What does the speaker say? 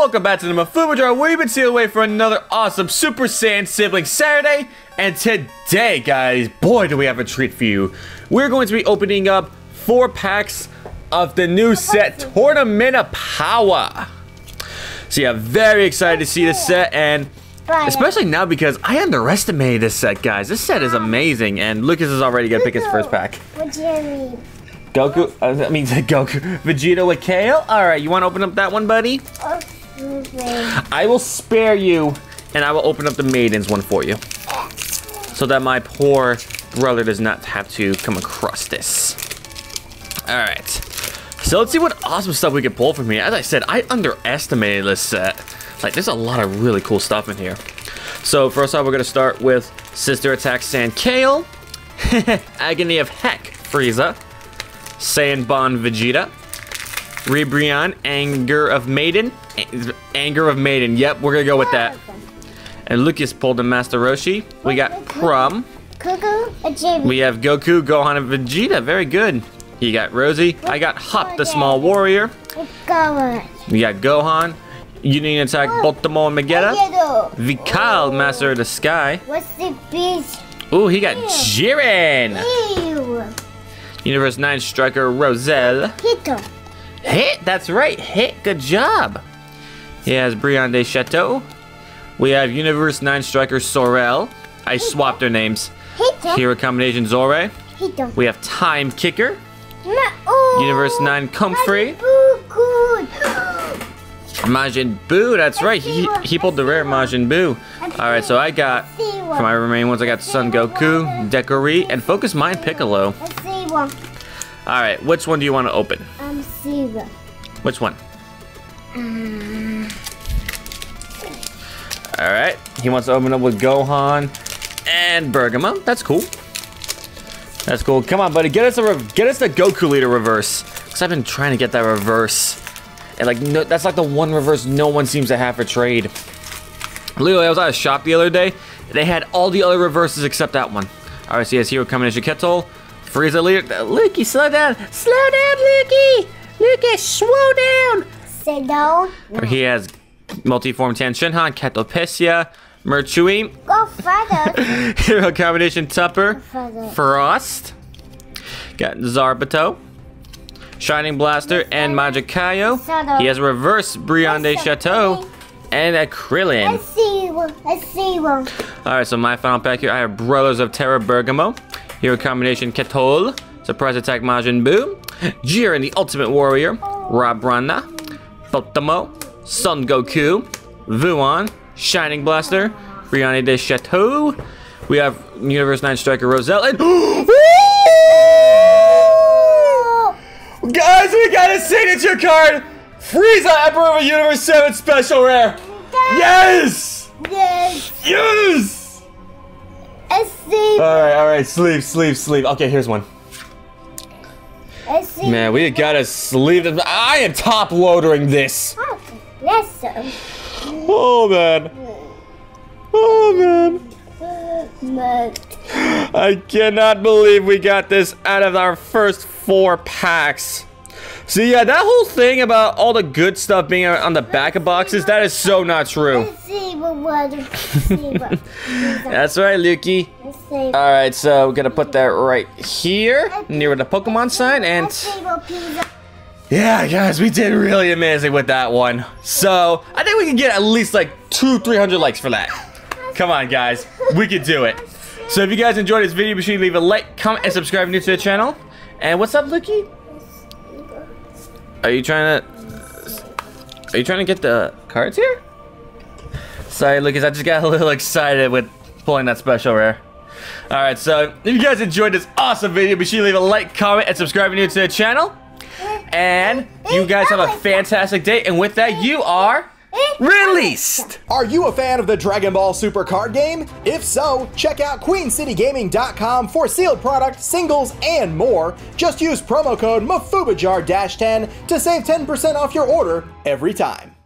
welcome back to the Mafuba Jar, where you've been sealed away for another awesome Super Saiyan Sibling Saturday. And today, guys, boy, do we have a treat for you. We're going to be opening up 4 packs of the new set, Tournament of Power. So yeah, very excited to see this set, and especially now because I underestimated this set, guys. This set is amazing, and Lucas is already going to pick his first pack. What do you mean? Goku, Vegeta with Kale. All right, you want to open up that one, buddy? Okay. I will spare you, and I will open up the Maiden's one for you, so that my poor brother does not have to come across this. All right, so let's see what awesome stuff we can pull from here. As I said, I underestimated this set. Like, there's a lot of really cool stuff in here. So first off, we're gonna start with Sister Attack Sand Kale, Agony of Heck Frieza, Saiyan Bond Vegeta, Rebrian, Anger of Maiden. Yep, we're gonna go with that. And Lucas pulled the Master Roshi. We got Prom. We have Goku, Gohan, and Vegeta. Very good. You got Rosie. I got Hop, the Small Warrior. We got Gohan. Union Attack, Fultimo and Vegeta. Vikal, Master of the Sky. What's the beast? Ooh, he got Jiren. Universe Nine Striker Roselle. Hit, that's right. Hit, good job. He has Briandé Chateau. We have Universe Nine Striker Sorrel. I swapped their names. Hero Combination Zore. We have Time Kicker. Universe Nine Comfrey. Majin Buu, that's right. He pulled the rare Majin Buu. All right, so I got for my remaining ones, I got Son Goku, Decoree, and Focus Mind Piccolo. Alright, which one do you want to open? Zero. Which one? Alright, he wants to open up with Gohan and Bergamo. That's cool. That's cool. Come on, buddy. Get us the Goku leader reverse. Because I've been trying to get that reverse. And like, no, that's like the one reverse no one seems to have for trade. Literally, I was at a shop the other day. They had all the other reverses except that one. Alright, so he has Hero Combination Katol. Frieza leader. Lukey, slow down. Slow down, Lukey. Lukey, slow down. Sit down. He has multiform Tan Shinhan, Catopecia, Merchui. Go further. Hero Combination Tupper. Frost. Got Zarbato. Shining Blaster and Majakayo. He has reverse Briandé Chateau and Acrylin. I see one. Alright, so my final pack here. I have Brothers of Terra Bergamo. Hero Combination Katol, Surprise Attack Majin Buu, Jiren the Ultimate Warrior, Rob Rana, Fultimo, Son Goku, Vuon, Shining Blaster, Briandé Chateau. We have Universe 9 Striker Roselle and guys, we got a signature card! Frieza, Emperor of a Universe 7 Special Rare! Yes! Yes! Yes! All right, sleep. Okay, here's one. Man, we gotta sleep. I am top loading this. Oh man. I cannot believe we got this out of our first 4 packs. So yeah, that whole thing about all the good stuff being on the back of boxes, that is so not true. That's right, Lukey. All right, so we're gonna put that right here near the Pokemon sign, and yeah, guys, we did really amazing with that one. So I think we can get at least like 200-300 likes for that. Come on, guys, we could do it. So if you guys enjoyed this video, be sure you leave a like, comment, and subscribe new to the channel. And what's up, Lukey? Are you trying to get the cards here? Sorry, Lucas, I just got a little excited with pulling that special rare. Alright, so if you guys enjoyed this awesome video, be sure to leave a like, comment, and subscribe to the channel. And you guys have a fantastic day, and with that, you are released! Are you a fan of the Dragon Ball Super card game? If so, check out QueenCityGaming.com for sealed product, singles, and more. Just use promo code MAFUBAJAR-10 to save 10% off your order every time.